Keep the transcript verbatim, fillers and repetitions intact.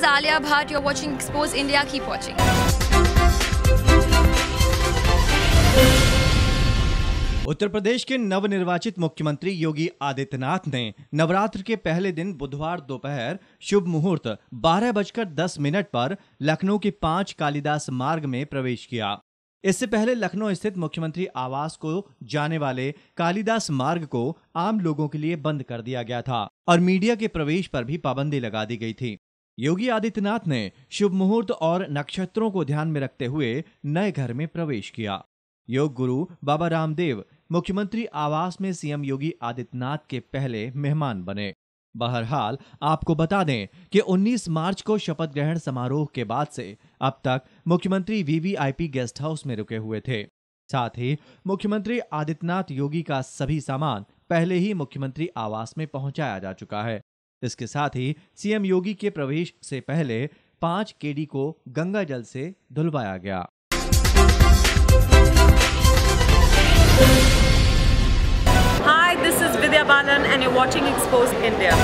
is Alia Bhatt. You're watching Expose India. Keep watching. Uttar Pradesh के नवनिर्वाचित मुख्यमंत्री योगी आदित्यनाथ ने नवरात्र के पहले दिन बुधवार दोपहर शुभ मुहूर्त बारह बजकर दस मिनट पर लखनऊ के पांच कालिदास मार्ग में प्रवेश किया। इससे पहले लखनऊ स्थित मुख्यमंत्री आवास को जाने वाले कालिदास मार्ग को आम लोगों के लिए बंद कर दिया गया था और मीडिया के प्रवेश पर भी पाबंदी लगा दी गई थी। योगी आदित्यनाथ ने शुभ मुहूर्त और नक्षत्रों को ध्यान में रखते हुए नए घर में प्रवेश किया। योग गुरु बाबा रामदेव मुख्यमंत्री आवास में सीएम योगी आदित्यनाथ के पहले मेहमान बने। बहरहाल आपको बता दें कि उन्नीस मार्च को शपथ ग्रहण समारोह के बाद से अब तक मुख्यमंत्री वीवीआईपी गेस्ट हाउस में रुके हुए थे। साथ ही मुख्यमंत्री आदित्यनाथ योगी का सभी सामान पहले ही मुख्यमंत्री आवास में पहुंचाया जा चुका है। इसके साथ ही सीएम योगी के प्रवेश से पहले पांच केडी को गंगा जल से धुलवाया गया। Hi, this is Vidya Balan and you're watching Expose India.